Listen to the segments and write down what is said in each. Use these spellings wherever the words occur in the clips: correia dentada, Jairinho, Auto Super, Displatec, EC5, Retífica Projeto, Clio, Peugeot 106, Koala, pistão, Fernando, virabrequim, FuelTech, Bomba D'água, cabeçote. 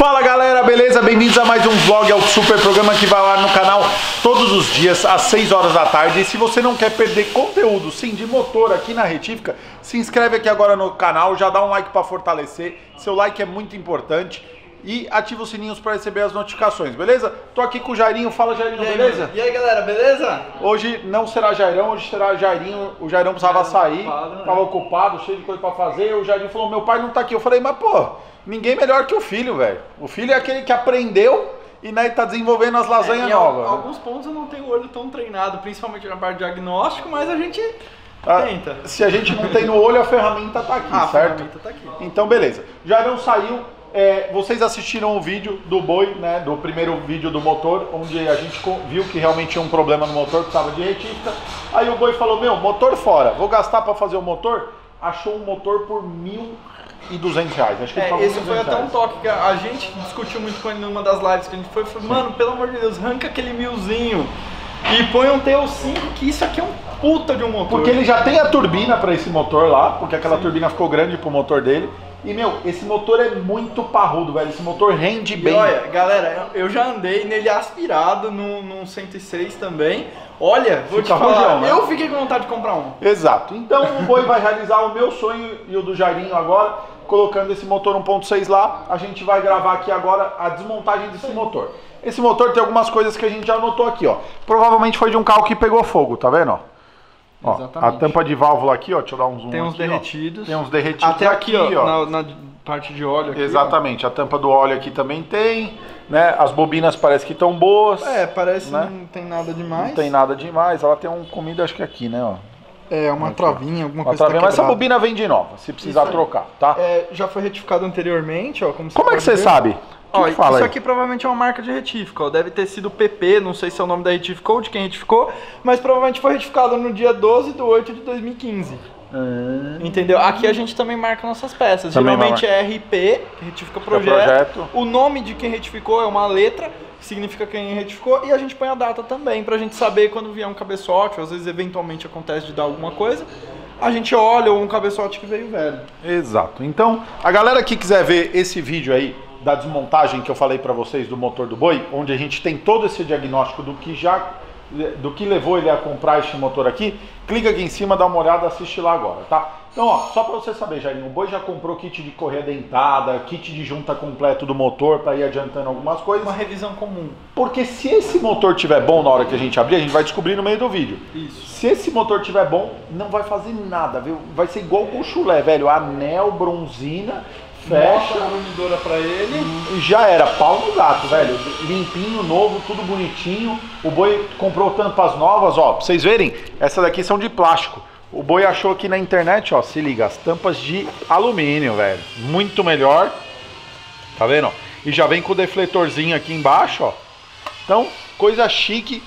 Fala galera, beleza? Bem-vindos a mais um vlog, Auto Super, programa que vai lá no canal todos os dias às 6 horas da tarde. E se você não quer perder conteúdo, sim, de motor aqui na Retífica, se inscreve aqui agora no canal, já dá um like para fortalecer, seu like é muito importante. E ativa os sininhos para receber as notificações, beleza? Tô aqui com o Jairinho, fala Jairinho, beleza? E aí galera, beleza? Hoje não será Jairão, hoje será Jairinho. O Jairão precisava sair, tava ocupado, cheio de coisa para fazer. O Jairinho falou, meu pai não tá aqui. Eu falei, mas pô, ninguém melhor que o filho, velho. O filho é aquele que aprendeu e né, tá desenvolvendo as lasanhas novas. Alguns pontos eu não tenho o olho tão treinado, principalmente na parte de diagnóstico, mas a gente... tenta. Se a gente não tem no olho, a ferramenta tá aqui, certo? A ferramenta tá aqui. Então beleza, Jairão saiu. É, vocês assistiram o vídeo do boi, né, do primeiro vídeo do motor, onde a gente viu que realmente tinha um problema no motor, precisava de retífica. Aí o boi falou, meu, motor fora, vou gastar para fazer o motor. Achou um motor por R$ 1.200. Acho que esse foi até um toque que a gente discutiu muito com ele numa das lives que a gente foi, mano, pelo amor de Deus, arranca aquele milzinho e põe um TL5, que isso aqui é um puta de um motor. Porque ele já tem a turbina para esse motor lá, porque aquela turbina ficou grande pro motor dele. E, meu, esse motor é muito parrudo, velho. Esse motor rende bem. E olha, galera, eu já andei nele aspirado num 106 também. Olha, vou te falar, eu fiquei com vontade de comprar um. Exato. Então, o boi vai realizar o meu sonho e o do Jairinho agora, colocando esse motor 1.6 lá. A gente vai gravar aqui agora a desmontagem desse motor. Esse motor tem algumas coisas que a gente já anotou aqui, ó. Provavelmente foi de um carro que pegou fogo, tá vendo, ó? Ó, a tampa de válvula aqui, ó, deixa eu dar um zoom. Tem uns aqui, derretidos. Ó. Tem uns derretidos até aqui, ó. Na parte de óleo aqui. Exatamente, ó. A tampa do óleo aqui também tem, né? As bobinas parece que estão boas. É, parece, né? Não tem nada demais. Não tem nada demais. Ela tem um comida, acho que aqui, né, ó. É, uma aqui, travinha, alguma coisa travinha, tá mas essa bobina vem de nova, se precisar trocar, tá? É, já foi retificado anteriormente, ó. Como é que você sabe? Ó, isso aí? Aqui provavelmente é uma marca de retífica, ó. Deve ter sido PP, não sei se é o nome da retífica ou de quem retificou, mas provavelmente foi retificado no dia 12/8/2015. Entendeu? Aqui a gente também marca nossas peças. Também geralmente é RP, Retífica Projeto. O nome de quem retificou é uma letra, que significa quem retificou, e a gente põe a data também, pra gente saber quando vier um cabeçote, às vezes eventualmente acontece de dar alguma coisa. A gente olha um cabeçote que veio velho. Exato. Então, a galera que quiser ver esse vídeo aí da desmontagem que eu falei pra vocês do motor do boi, onde a gente tem todo esse diagnóstico do que levou ele a comprar este motor aqui, clica aqui em cima, dá uma olhada, assiste lá agora, tá? Então, ó, só para você saber, Jairinho, o boi já comprou kit de correia dentada, kit de junta completo do motor para ir adiantando algumas coisas. Uma revisão comum. Porque se esse motor tiver bom na hora que a gente abrir, a gente vai descobrir no meio do vídeo. Isso. Se esse motor tiver bom, não vai fazer nada, viu? Vai ser igual com o chulé, velho, anel, bronzina... Fecha a unidora pra ele e já era, pau no gato, velho. Limpinho, novo, tudo bonitinho. O boi comprou tampas novas, ó, pra vocês verem, essas daqui são de plástico. O boi achou aqui na internet, ó, se liga, as tampas de alumínio, velho. Muito melhor. Tá vendo? E já vem com o defletorzinho aqui embaixo, ó. Então, coisa chique.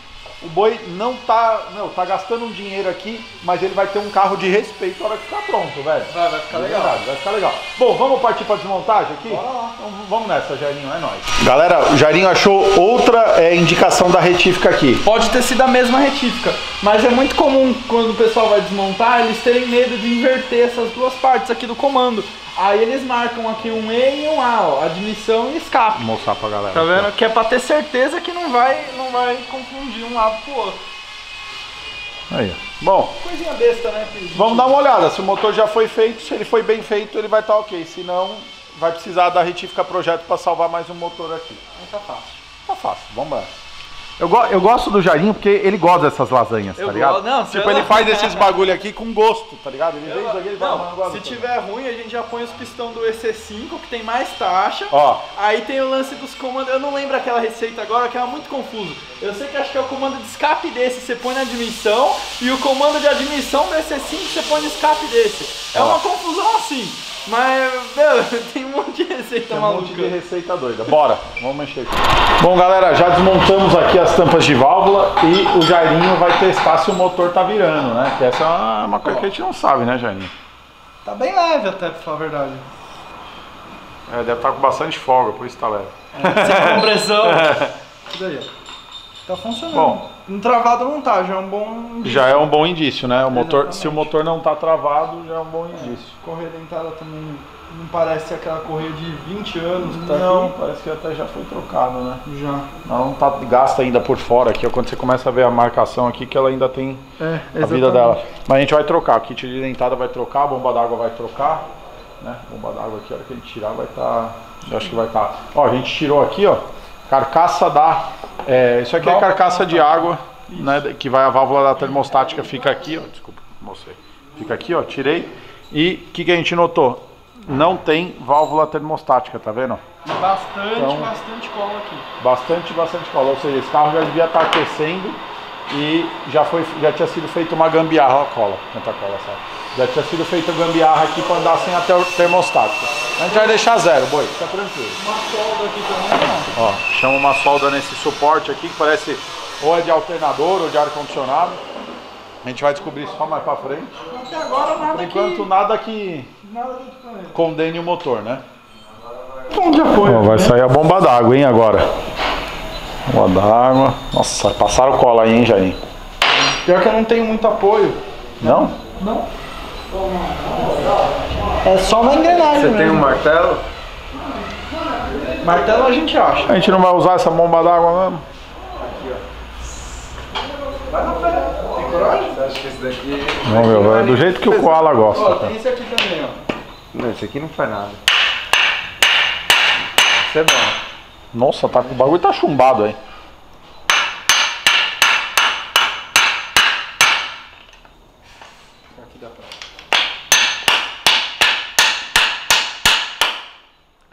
O boi não tá, tá gastando um dinheiro aqui, mas ele vai ter um carro de respeito na hora que ficar pronto, velho. Vai ficar legal. Verdade, vai ficar legal. Bom, vamos partir para desmontagem aqui? Bora lá. Então, vamos nessa, Jairinho, é nóis. Galera, o Jairinho achou outra indicação da retífica aqui. Pode ter sido a mesma retífica, mas é muito comum quando o pessoal vai desmontar, eles terem medo de inverter essas duas partes aqui do comando. Aí eles marcam aqui um E e um A, ó, admissão e escape. Vou mostrar pra galera. Tá vendo? Que é pra ter certeza que não vai confundir um lado pro outro. Aí, bom. Coisinha besta, né, filho? Vamos dar uma olhada, se o motor já foi feito, se ele foi bem feito, ele vai estar ok. Se não, vai precisar da Retífica Projeto pra salvar mais um motor aqui. Aí tá fácil. Tá fácil, vamos lá. Eu gosto do Jairinho porque ele gosta dessas lasanhas, tá ligado? Não, tipo, ele faz esses bagulho aqui com gosto, tá ligado? Ele vem isso aqui, ele vai. Se tiver ruim, a gente já põe os pistão do EC5, que tem mais taxa. Ó. Aí tem o lance dos comandos, eu não lembro aquela receita agora, que é muito confuso. Eu sei que acho que é o comando de escape desse, você põe na admissão, e o comando de admissão do EC5, você põe no escape desse. É uma confusão assim. Mas, meu, tem um monte de receita maluca. Tem um monte de receita doida. Bora, vamos mexer aqui. Bom, galera, já desmontamos aqui as tampas de válvula e o Jairinho vai testar se o motor tá virando, né? Que essa é uma coisa que a gente não sabe, né, Jairinho? Tá bem leve até, pra falar a verdade. É, deve estar com bastante folga, por isso tá leve. Sem compressão. Isso daí, ó. Tá funcionando. Bom. travado não tá, já é um bom indício. Já é um bom indício, né? O motor, se o motor não tá travado, já é um bom indício. Correia dentada também não parece aquela correia de 20 anos que tá aqui. Parece que até já foi trocado, né? Já. Não tá gasta ainda por fora aqui, quando você começa a ver a marcação aqui que ela ainda tem a vida dela. Mas a gente vai trocar, o kit de dentada vai trocar, a bomba d'água vai trocar, né? A bomba d'água aqui, a hora que ele tirar vai estar, eu acho que vai estar. Ó, a gente tirou aqui, ó, carcaça da isso aqui é carcaça de água, né, que vai a válvula da termostática, fica aqui, ó, desculpa, mostrei. Fica aqui, ó, tirei. E o que a gente notou? Não tem válvula termostática, tá vendo? Bastante, então, bastante cola aqui. Bastante, bastante cola. Ou seja, esse carro já devia estar aquecendo e já tinha sido feita uma gambiarra. Ó, cola, tanta cola, sabe? Já tinha sido feita gambiarra aqui para andar sem a termostática. A gente vai deixar zero, boi, fica tranquilo. Uma solda aqui também, ó. Chama uma solda nesse suporte aqui que parece ou é de alternador ou de ar-condicionado. A gente vai descobrir só mais pra frente. Até agora nada. Por enquanto nada que condene o motor, né? Onde foi? Ó, vai sair a bomba d'água, hein, agora. Bomba d'água. Nossa, passaram cola aí, hein, Jairinho? Pior que eu não tenho muito apoio. Não? Não. É só na engrenagem. Você mesmo. Tem um martelo? Martelo a gente acha. A gente não vai usar essa bomba d'água mesmo? Aqui, ó. Vai na frente. Você acha que esse daqui... Não, meu, é do jeito que o Koala gosta. Ó, tem esse aqui também, ó. Não, esse aqui não faz nada. Isso é bom. Nossa, tá, o bagulho tá chumbado aí. Aqui dá pra...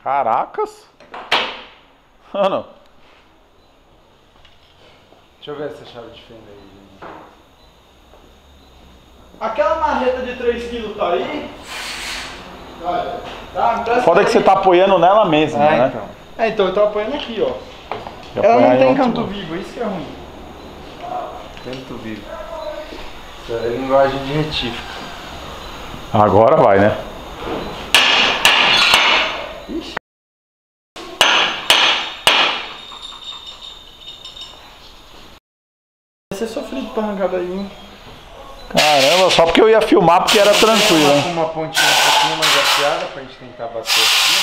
Caracas! Mano! Deixa eu ver essa chave de fenda aí, gente. Aquela marreta de 3 kg tá aí? Olha, tá? Foda que você tá apoiando nela mesma, né? Então. Então eu tô apoiando aqui, ó. Ela não tem canto vivo, isso que é ruim. Canto vivo. Isso é linguagem de retífica. Agora vai, né? Ixi. Vai ser sofrido pra arrancar daí, hein? Caramba, só porque eu ia filmar porque era tranquilo, hein? Uma pontinha um pouquinho mais afiada pra gente tentar bater aqui.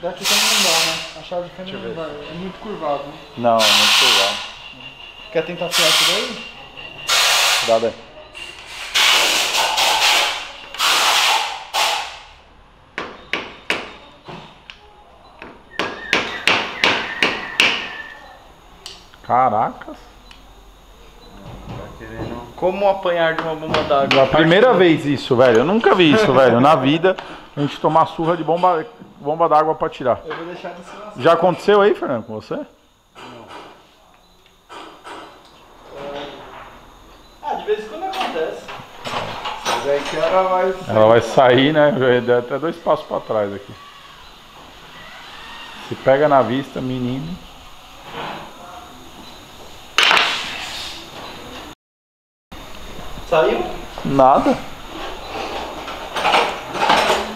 Daqui também não dá, né? A chave de câmera não dá. É muito curvado, né? Não, é muito curvado. Quer tentar afiar isso daí? Cuidado aí. Caracas. Como apanhar de uma bomba d'água? A primeira vez isso, velho. Eu nunca vi isso, velho. Na vida, a gente tomar surra de bomba d'água pra tirar. Eu vou deixar desse lado. Já aconteceu aí, Fernando, com você? Não. Ah, de vez em quando acontece. Mas aí que ela vai sair. Ela vai sair, né? Eu dei até 2 passos pra trás aqui. Se pega na vista, menino. Saiu? Nada.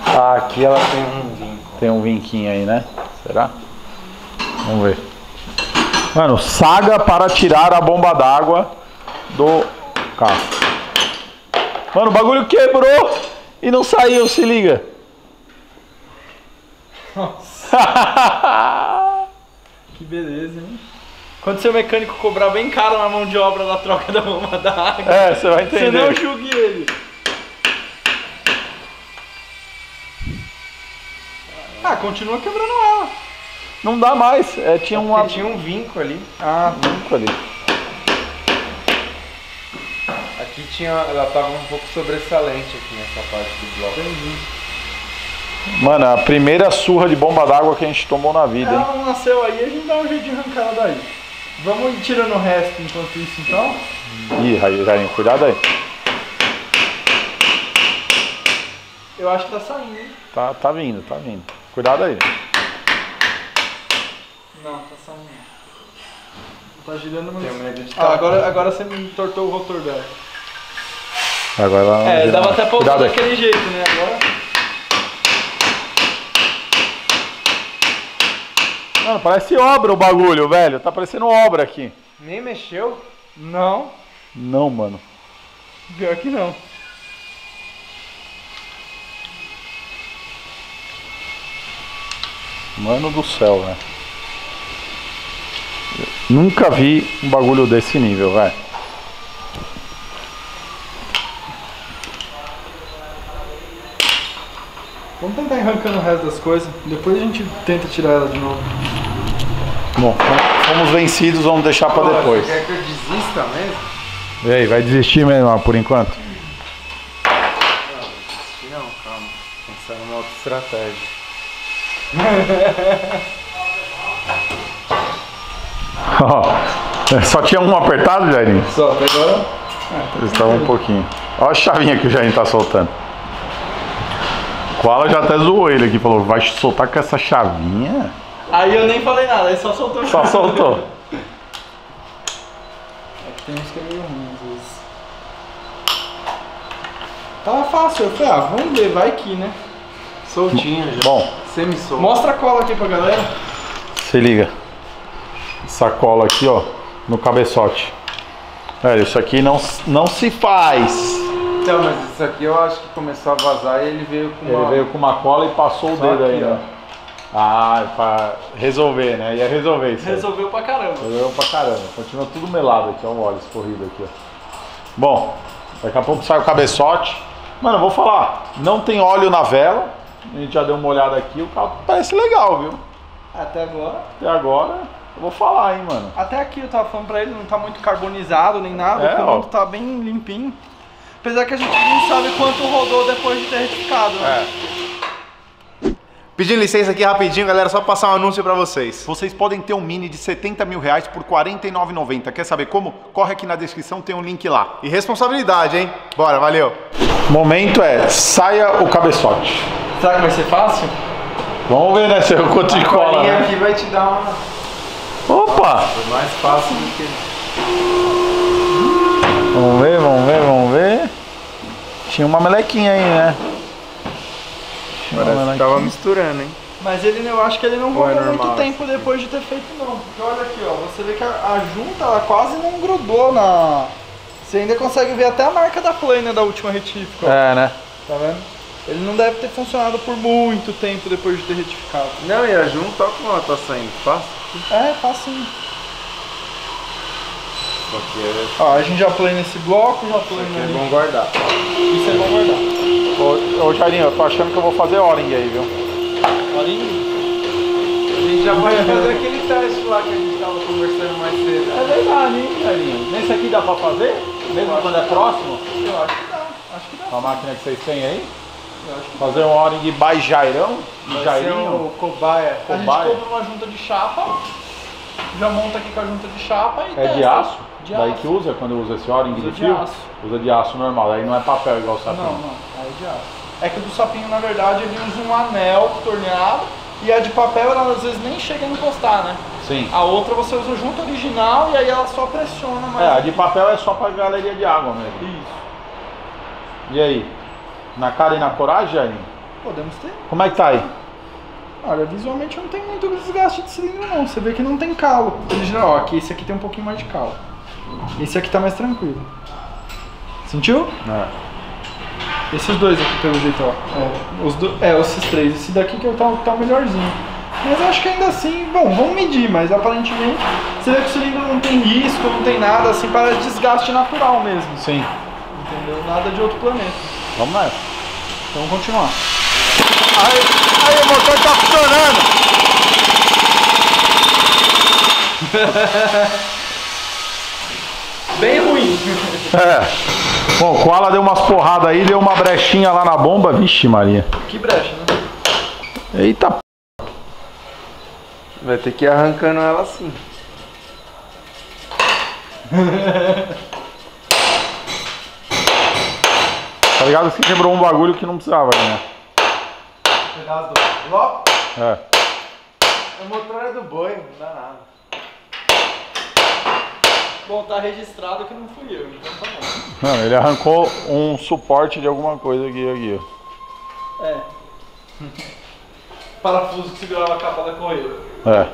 Ah, aqui ela tem um vinco. Tem um vinquinho aí, né? Será? Vamos ver. Mano, saga para tirar a bomba d'água do carro. Mano, o bagulho quebrou e não saiu, se liga. Nossa. Que beleza, hein? Quando seu mecânico cobrar bem caro na mão de obra da troca da bomba d'água, você vai entender. Você não julgue ele. Ah, continua quebrando ela. Não dá mais. Tinha um vinco ali. Ah, vinco ali. Aqui tinha, ela tava um pouco sobressalente aqui nessa parte do bloco. Entendi. Mano, a primeira surra de bomba d'água que a gente tomou na vida. Ela não nasceu aí, a gente dá um jeito de arrancar ela daí. Vamos tirando o resto enquanto isso, então? Ih, Jairinho, cuidado aí. Eu acho que tá saindo, hein? Tá vindo, tá vindo. Cuidado aí. Não, tá saindo. Tá girando muito. Tenho medo de agora você me entortou o rotor dela. Agora ela não dava mais. Até pra usar daquele jeito, né? Agora... Mano, parece obra o bagulho, velho. Tá parecendo obra aqui. Nem mexeu? Não. Não, mano. Pior que não. Mano do céu, velho. Nunca vi um bagulho desse nível, velho. Vamos tentar arrancando o resto das coisas. Depois a gente tenta tirar ela de novo. Bom, fomos vencidos, vamos deixar pra depois. Você quer que eu desista mesmo? E aí, vai desistir mesmo, por enquanto? Não, desistir não, calma. Pensar numa outra estratégia. Oh, só tinha um apertado, Jairinho? Só, até agora. Eles estavam um pouquinho. Olha a chavinha que o Jairinho tá soltando. O Koala já até zoou ele aqui, falou, vai soltar com essa chavinha? Aí eu nem falei nada, ele só soltou. Só soltou. É que tem uns que é meio ruim às vezes. Tava fácil, eu falei, ah, vamos ver, vai que, né? Soltinha já. Bom, mostra a cola aqui pra galera. Se liga. Essa cola aqui, ó, no cabeçote. Velho, isso aqui não se faz. Então, mas isso aqui eu acho que começou a vazar e ele veio com uma... Ele veio com uma cola e passou só o dedo aqui, aí, ó. Ah, pra resolver, né? Ia resolver isso. Resolveu aí. Pra caramba. Resolveu pra caramba. Continua tudo melado aqui, ó, um óleo escorrido aqui, ó. Bom, daqui a pouco sai o cabeçote. Mano, eu vou falar, não tem óleo na vela. A gente já deu uma olhada aqui, o carro parece legal, viu? Até agora. Até agora, eu vou falar, hein, mano. Até aqui eu tava falando pra ele, não tá muito carbonizado nem nada, o comando tá bem limpinho. Apesar que a gente não sabe quanto rodou depois de ter retificado, né? É. Pedindo licença aqui rapidinho, galera, só passar um anúncio pra vocês. Vocês podem ter um Mini de 70 mil reais por R$49,90. Quer saber como? Corre aqui na descrição, tem um link lá. E responsabilidade, hein? Bora, valeu. Momento é, saia o cabeçote. Será que vai ser fácil? Vamos ver, né? Se eu conto de cola. Né? Aqui vai te dar uma. Opa! Nossa, foi mais fácil do que. Vamos ver, vamos ver, vamos ver. Tinha uma melequinha aí, né? Parece que tava misturando, hein? Mas ele, eu acho que ele não rodou muito tempo depois de ter feito, não. Porque olha aqui, ó. Você vê que a junta ela quase não grudou na. Você ainda consegue ver até a marca da plaina da última retífica. Ó. É, né? Tá vendo? Ele não deve ter funcionado por muito tempo depois de ter retificado. Não, e a junta, olha como ela tá saindo. Fácil? É, facinho. Ó, a gente já planeia nesse bloco, já planeia nesse. Isso é bom guardar. Isso é bom guardar. Ô, Jairinho, eu tô achando que eu vou fazer O-ring aí, viu? O-ring? A gente já vai fazer aquele teste lá que a gente tava conversando mais cedo. É verdade, hein, Jairinho? Nesse aqui dá pra fazer? Mesmo quando é próximo? Eu acho que dá. Acho que dá. Com a máquina que vocês têm aí? Fazer um O-ring by Jairão? Jairinho? Cobaia. A gente compra uma junta de chapa, já monta aqui com a junta de chapa e testa. É de aço? De daí aço. Que usa quando usa esse O-ring de fio? Aço. Usa de aço normal, aí não é papel igual o sapinho. Não, não, aí é de aço. É que o do sapinho, na verdade, ele usa um anel torneado e a de papel ela às vezes nem chega a encostar, né? Sim. A outra você usa junta original e aí ela só pressiona mais. É, a de papel é só pra galeria de água mesmo. Isso. E aí? Na cara e na coragem, Jairinho? Podemos ter. Como é que tá aí? Olha, visualmente não tem muito desgaste de cilindro não. Você vê que não tem calo. Ó, aqui, esse aqui tem um pouquinho mais de calo. Esse aqui tá mais tranquilo. Sentiu? É. Esses dois aqui, pelo jeito, ó. É, esses três. Esse daqui que tá melhorzinho. Mas acho que ainda assim... Bom, vamos medir, mas aparentemente... Você vê que o cilindro não tem risco, não tem nada, assim, para desgaste natural mesmo. Sim. Entendeu? Nada de outro planeta. Vamos lá. Então vamos continuar. Aí, o motor tá funcionando. Bem ruim. É. Bom, o Koala deu umas porradas aí, deu uma brechinha lá na bomba. Vixe Maria. Que brecha, né? Eita p... Vai ter que ir arrancando ela assim. Tá ligado? Você quebrou um bagulho que não precisava, né? Um pedaço do bloco? É. O motor é do boi, não dá nada. Bom, tá registrado que não fui eu, então tá bom. Não, ele arrancou um suporte de alguma coisa aqui, ó. É. Parafuso que segurava a capa da correia. É.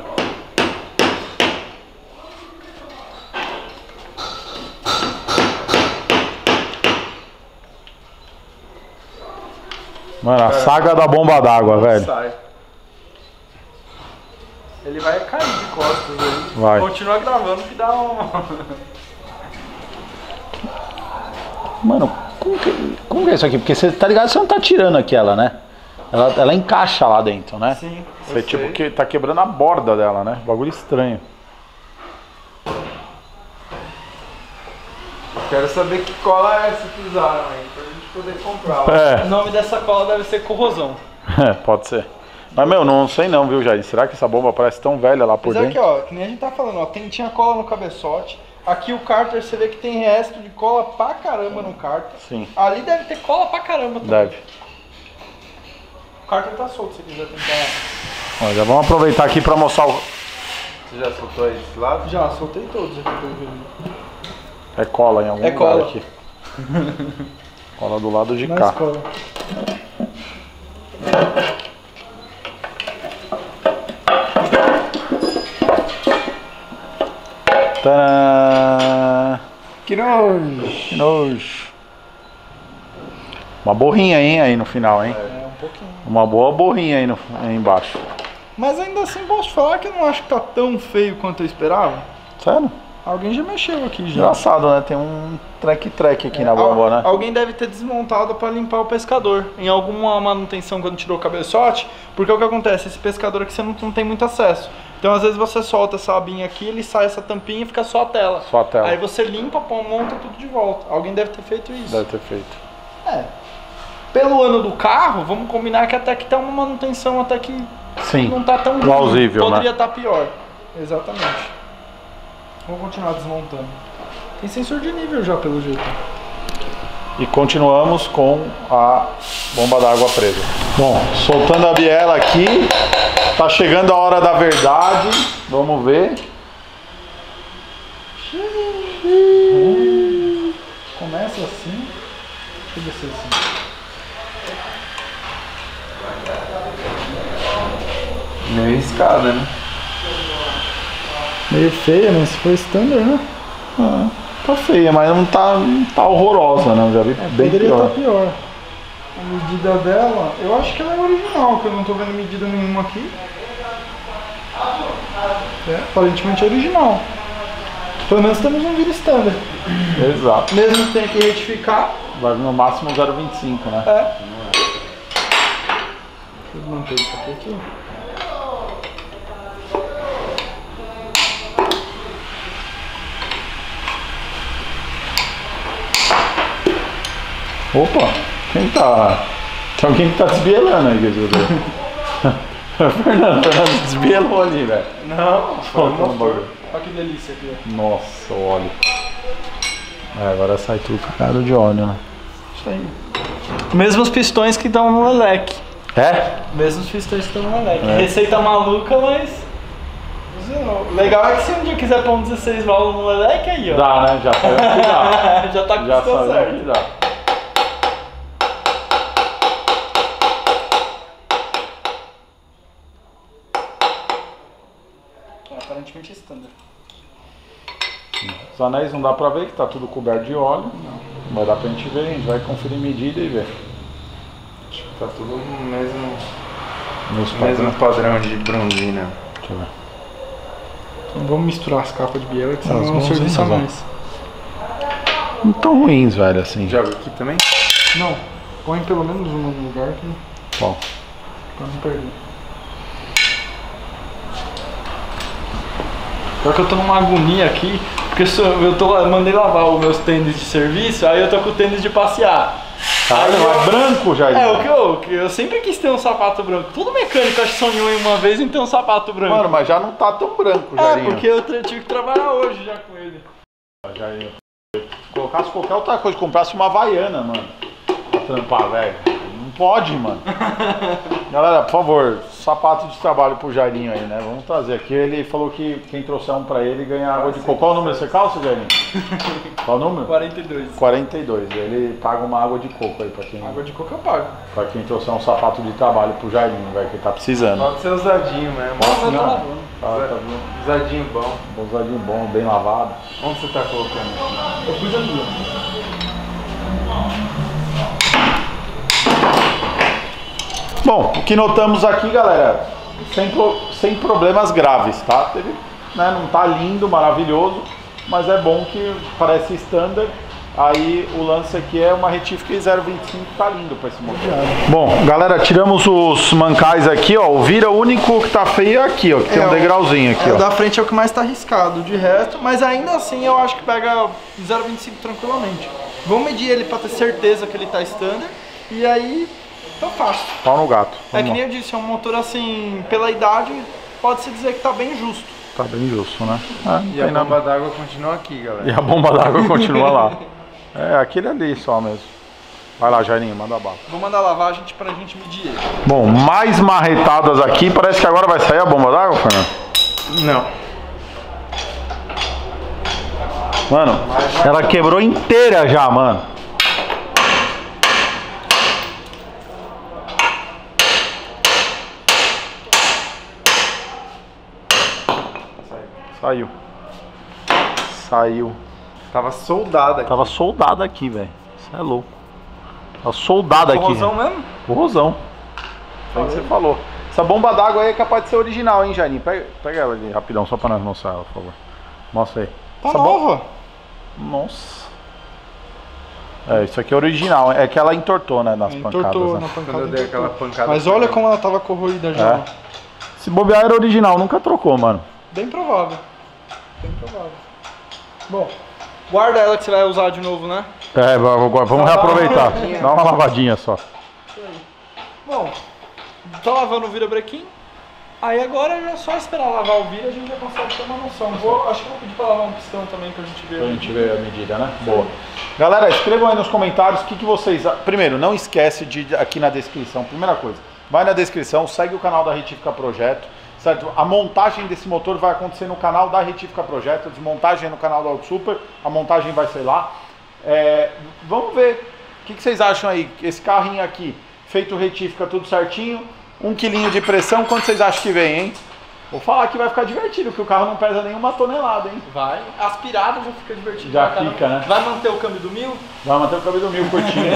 Mano, a saga da bomba d'água, velho. Sai. Ele vai cair de costas aí. Vai. Continua gravando que dá um... Mano, como que é isso aqui? Porque você tá ligado, você não tá tirando aquela, né? Ela encaixa lá dentro, né? Sim. Você tipo que tá quebrando a borda dela, né? Bagulho estranho. Quero saber que cola é essa que usaram aí, pra gente poder comprar. É. O nome dessa cola deve ser corrosão. É, pode ser. Mas, meu, não sei não, viu, Jair? Será que essa bomba parece tão velha lá por dentro? Mas aqui, ó, que nem a gente tá falando, ó, tinha cola no cabeçote. Aqui o cárter, você vê que tem resto de cola pra caramba no cárter. Sim. Ali deve ter cola pra caramba também. Deve. O cárter tá solto, se quiser tentar. Ó, já vamos aproveitar aqui pra mostrar o... Você já soltou aí desse lado? Já, soltei todos aqui pelo vídeo. É cola em algum lugar aqui. Cola do lado de cá. Cola. Tadã! Que nojo! Que nojo! Uma borrinha, hein, aí no final, hein? É, um pouquinho. Uma boa borrinha aí, aí embaixo. Mas ainda assim posso falar que eu não acho que tá tão feio quanto eu esperava. Sério? Alguém já mexeu aqui já. Engraçado, né? Tem um track aqui na bomba, né? Alguém deve ter desmontado para limpar o pescador. Em alguma manutenção quando tirou o cabeçote. Porque o que acontece? Esse pescador aqui você não tem muito acesso. Então às vezes você solta essa abinha aqui, ele sai essa tampinha e fica só a tela. Só a tela. Aí você limpa, monta tudo de volta. Alguém deve ter feito isso. Deve ter feito. É. Pelo ano do carro, vamos combinar que até que tá uma manutenção até que sim, não tá tão plausível, ruim. Poderia estar pior. Exatamente. Vamos continuar desmontando. Tem sensor de nível já, pelo jeito. E continuamos com a bomba d'água presa. Bom, soltando a biela aqui. Tá chegando a hora da verdade. Vamos ver. Começa assim. Deixa eu descer assim. Meio escada, né? Meio feia, mas se for standard, né? Ah, tá feia, mas não tá horrorosa, né? Já vi bem poderia pior. Tá pior. A medida dela, eu acho que ela é original, que eu não tô vendo medida nenhuma aqui. É, aparentemente é original. Pelo menos temos um vídeo standard. Exato. Mesmo que tenha que retificar. Vai no máximo 0,25, né? É. Deixa eu manter isso aqui. Opa, quem tá? Tem alguém que tá desbielando aí, quer dizer. Fernando desbielou ali, velho. Não, olha que delícia aqui. Nossa, óleo. É, agora sai tudo caro de óleo, né? Isso aí. Mesmos pistões que dão no Lelec. É? Mesmos pistões que dão no Lelec. É. Receita maluca, mas... Legal é que se um dia quiser pôr um 16 válvulas no Lelec, aí, ó. Dá, né? Já saiu que dá. Já tá com o pistão certo. Dá. Aparentemente é standard. Os anéis não dá pra ver, que tá tudo coberto de óleo. Não vai dar pra gente ver, a gente vai conferir medida e ver. Acho que tá tudo no mesmo padrão de bronzina. Deixa eu ver. Então vamos misturar as capas de biela que senão não serviço a mais. Não tão ruins, velho, assim. Joga aqui também? Não, põe pelo menos uma no lugar aqui. Qual? Pra não perder. Pior que eu tô numa agonia aqui, porque eu mandei lavar os meus tênis de serviço, aí eu tô com o tênis de passear. Cara, é branco, Jair. É, o que eu sempre quis ter um sapato branco. Tudo mecânico, acho que sonhou em uma vez em ter um sapato branco. Mano, mas já não tá tão branco, Jairinho. É, porque eu tive que trabalhar hoje já com ele. Jairinho, colocasse qualquer outra coisa, comprasse uma Havaiana, mano, pra trampar, velho. Não pode, mano. Galera, por favor... Sapato de trabalho pro Jairinho aí, né? Vamos trazer aqui. Ele falou que quem trouxer um pra ele ganha água de coco. Qual o número você calça, Jairinho? Qual o número? 42. 42. Ele paga uma água de coco aí pra quem... Água de coco eu pago. Pra quem trouxer um sapato de trabalho pro Jairinho, velho, que ele tá precisando. Pode ser usadinho mesmo. Usadinho bom. Usadinho bom, bem lavado. Onde você tá colocando? Eu pus a minha. Bom, o que notamos aqui, galera, sem problemas graves, tá? Teve, né, não tá lindo, maravilhoso, mas é bom que parece standard. Aí o lance aqui é uma retífica 0,25, tá lindo para esse modelo. Bom, galera, tiramos os mancais aqui, ó. O vira único que tá feio é aqui, ó, que tem um degrauzinho aqui, ó. Da frente é o que mais tá arriscado, de resto, mas ainda assim eu acho que pega 0,25 tranquilamente. Vamos medir ele para ter certeza que ele tá standard e aí tá fácil. Pau no gato. É que nem eu disse, é um motor assim, pela idade, pode-se dizer que tá bem justo. Tá bem justo, né? É, e a bomba d'água continua aqui, galera. E a bomba d'água continua lá. É, aquele ali só mesmo. Vai lá, Jairinho, manda bala. Vou mandar lavar pra gente medir ele. Bom, mais marretadas aqui. Parece que agora vai sair a bomba d'água, Fernando? Não. Mano, ela quebrou inteira já, mano. Saiu. Saiu. Tava soldada aqui. Tava soldada aqui, velho. Isso é louco. Tava soldada aqui. Corrosão mesmo? Corrosão. Foi o que você falou. Essa bomba d'água aí é capaz de ser original, hein, Jairinho? Pega ela ali rapidão, só pra nós mostrar ela, por favor. Mostra aí. Tá nova. Nossa. É, isso aqui é original. É que ela entortou, né, nas pancadas. Entortou na pancada. Quando eu dei aquela pancada. Mas olha como ela tava corroída já. É. Se bobear era original, nunca trocou, mano. Bem provável. Bem provável. Bom. Guarda ela que você vai usar de novo, né? É, vamos reaproveitar. Dá uma lavadinha só. Bom, tá lavando o virabrequim. Aí agora é só esperar lavar o vira, a gente já consegue ter uma noção. Acho que vou pedir pra lavar um pistão também pra gente ver. Pra gente ver a medida, né? Boa. Galera, escrevam aí nos comentários o que, que vocês... Primeiro, não esquece de ir aqui na descrição. Primeira coisa, vai na descrição, segue o canal da Retífica Projeto. Certo? A montagem desse motor vai acontecer no canal da Retífica Projeto, a desmontagem é no canal do Auto Super, a montagem vai ser lá. É, vamos ver o que, que vocês acham aí, esse carrinho aqui, feito retífica, tudo certinho, 1 quilinho de pressão, quanto vocês acham que vem, hein? Vou falar que vai ficar divertido, que o carro não pesa nenhuma tonelada, hein? Vai, aspirado já fica divertido. Já fica, né? Vai manter o câmbio do 1000? Vai manter o câmbio do 1000, curtinho.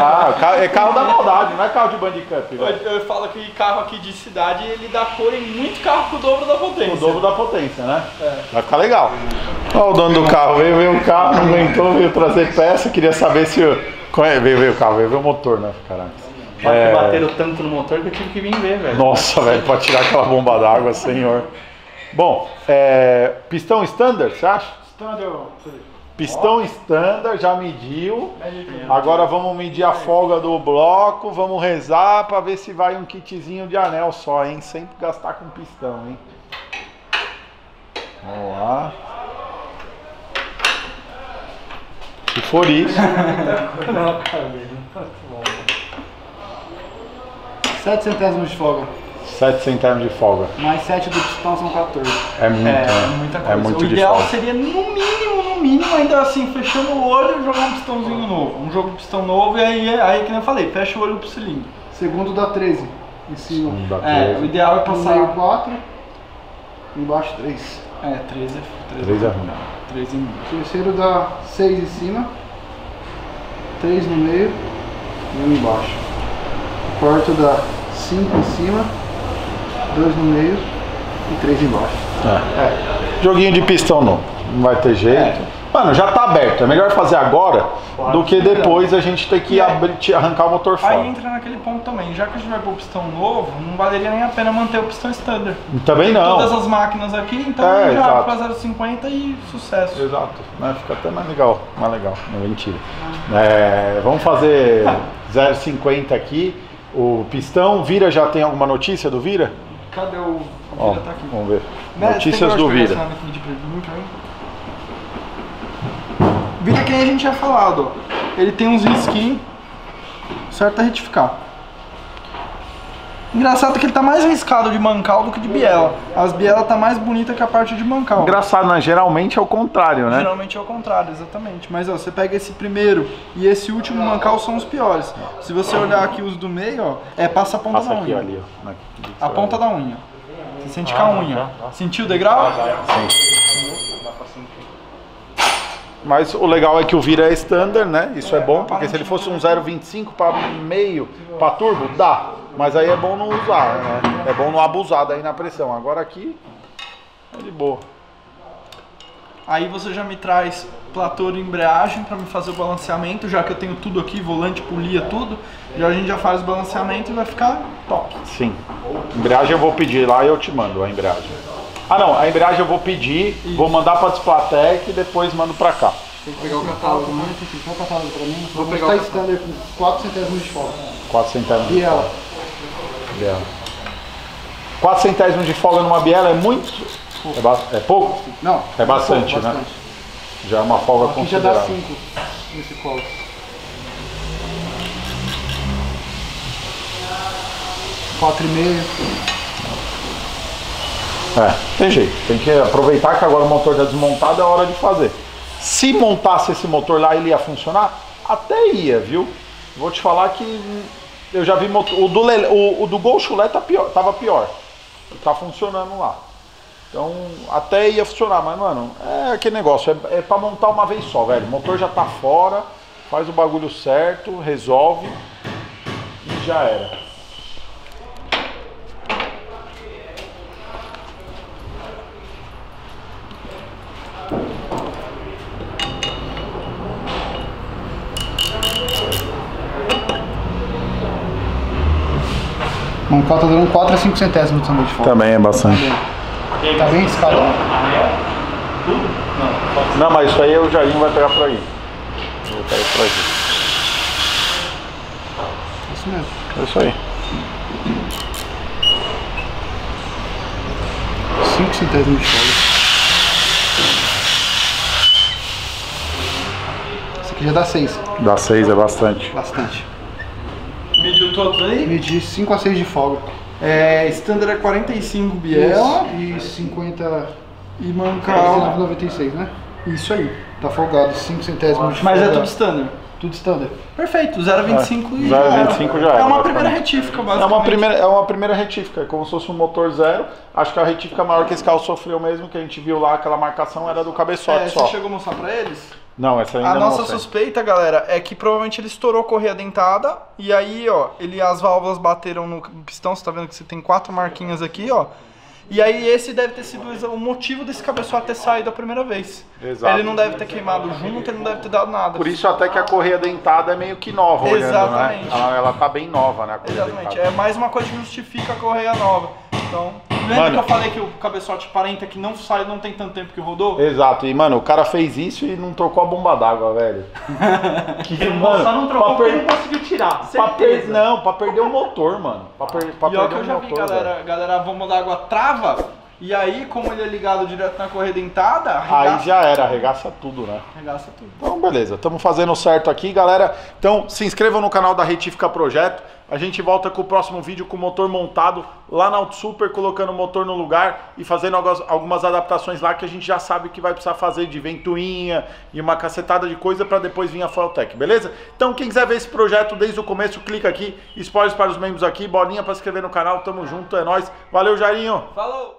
Ah, é carro da maldade, não é carro de Bandicamp. Eu falo que carro aqui de cidade, ele dá cor em muito carro com o dobro da potência. Com o dobro da potência, né? É. Vai ficar legal. Olha o dono do carro, veio o carro, não aguentou, veio trazer peça, queria saber se... Veio o carro, veio o motor, né? Caraca. É... Bateram tanto no motor que eu tive que vir ver, velho. Nossa, velho, pra tirar aquela bomba d'água, senhor. Bom, pistão standard, você acha? Standard, pistão standard, já mediu. Agora vamos medir a folga do bloco, vamos rezar pra ver se vai um kitzinho de anel só, hein? Sempre gastar com pistão, hein? Vamos lá. Se for isso. Não, cara, não. 7 centésimos de folga. 7 centésimos de folga. Mais 7 do pistão são 14. É muito, muita coisa. É muito o ideal de folga. Seria no mínimo, ainda assim, fechando o olho, jogar um pistãozinho novo. Um jogo de pistão novo, e aí que nem eu falei, fecha o olho pro cilindro. Segundo dá 13. Em cima. O ideal é passar em 4, embaixo 3. É, 13 é ruim. 13 em 1. Terceiro dá 6 em cima, 3 no meio e 1 embaixo. Quarto dá 5 em cima, 2 no meio e 3 embaixo. Joguinho de pistão novo, não vai ter jeito. Mano, já tá aberto, é melhor fazer agora do que depois a gente ter que arrancar o motor fora. Aí entra naquele ponto também, já que a gente vai pro pistão novo, não valeria nem a pena manter o pistão standard. Também não. Tem todas as máquinas aqui, então já pra 0,50 e sucesso. Exato, fica até mais legal, não, mentira. Vamos fazer 0,50 aqui. O pistão, Vira, já tem alguma notícia do Vira? Cadê o Vira? Ó, tá aqui. Vamos ver. Notícias do Vira. Vira que a gente tinha falado, ó. Ele tem uns risquinhos, certo, a retificar. Engraçado que ele tá mais riscado de mancal do que de biela. As bielas tá mais bonita que a parte de mancal. Engraçado, né? Geralmente é o contrário, né? Geralmente é o contrário, exatamente. Mas ó, você pega esse primeiro e esse último mancal são os piores. Se você olhar aqui os do meio, ó, passa a ponta da unha. Ali, ó. A ponta da unha. Você sente com a unha. Sentiu o degrau? Sim. Mas o legal é que o Vira é standard, né? Isso é bom, porque se ele fosse um 0,25 para meio, para turbo, dá. Mas aí é bom não usar, né? É bom não abusar daí na pressão. Agora aqui é de boa. Aí você já me traz platô de embreagem para me fazer o balanceamento, já que eu tenho tudo aqui, volante, polia, tudo. Já a gente já faz o balanceamento e vai ficar top. Sim. Embreagem eu vou pedir lá e eu te mando a embreagem. Ah não, a embreagem eu vou pedir, isso, vou mandar para Displatec e depois mando para cá. Tem que pegar o catálogo, né? Tem que pegar o catálogo para mim. Vou pegar o standard com 4 centésimos de folga. 4 centésimos de folga. Biela. 4 centésimos de folga numa biela é muito... É pouco? Não. É bastante, pouco, né? Bastante. Já é uma folga aqui considerável. Aqui já dá 5 nesse colo. Quatro e meio. É, tem jeito. Tem que aproveitar que agora o motor já desmontado, é hora de fazer. Se montasse esse motor lá, ele ia funcionar? Até ia, viu? Vou te falar que eu já vi motor... O do Gol Chulé tava pior. Tá funcionando lá. Então, até ia funcionar, mas, mano, é aquele negócio, é pra montar uma vez só, velho. O motor já tá fora, faz o bagulho certo, resolve e já era. Tá dando 4 a 5 centésimos de tambor de folga. Também é bastante. Tá bem escalado. Não, mas isso aí o Jairinho vai pegar por aí. Vou botar isso pra aqui. Isso mesmo. É isso aí. 5 centésimos de folga. Isso aqui já dá 6. Dá 6, é bastante. Bastante. Mediu todos aí? Medi 5 a 6 de folga. É, standard é 45 biela e 50 e mancal 96, né? Isso aí. Tá folgado, 5 centésimos de folga. Mas é tudo standard? Tudo standard. Perfeito, 0,25 e 0,25 já é. É uma primeira retífica, basicamente. É uma primeira retífica, é como se fosse um motor zero. Acho que a retífica maior que esse carro sofreu mesmo, que a gente viu lá, aquela marcação era do cabeçote só. Você chegou a mostrar pra eles? Não, essa ainda não. A nossa suspeita, galera, é que provavelmente ele estourou a correia dentada. E aí, ó, as válvulas bateram no pistão. Você tá vendo que você tem 4 marquinhas aqui, ó. E aí esse deve ter sido o motivo desse cabeçote ter saído a primeira vez. Exato. Ele não deve ter queimado junto, ele não deve ter dado nada. Por isso até que a correia dentada é meio que nova. Exatamente. Olhando, né? Ela tá bem nova, né? Exatamente, dentada. É mais uma coisa que justifica a correia nova. Então, lembra, mano, que eu falei que o cabeçote 40 que não sai, não tem tanto tempo que rodou? Exato, e mano, o cara fez isso e não trocou a bomba d'água, velho. Mano, só não trocou porque não conseguiu tirar. Não, pra perder o motor, mano. E olha que eu já vi, galera, a bomba d'água trava. E aí, como ele é ligado direto na correia dentada, arregaça. Aí já era, arregaça tudo, né? Arregaça tudo. Então, beleza, estamos fazendo certo aqui, galera. Então, se inscrevam no canal da Retífica Projeto. A gente volta com o próximo vídeo com o motor montado lá na Auto Super, colocando o motor no lugar e fazendo algumas adaptações lá que a gente já sabe que vai precisar fazer de ventoinha e uma cacetada de coisa para depois vir a FuelTech, beleza? Então, quem quiser ver esse projeto desde o começo, clica aqui, spoilers para os membros aqui, bolinha para se inscrever no canal, tamo junto, é nóis. Valeu, Jairinho! Falou!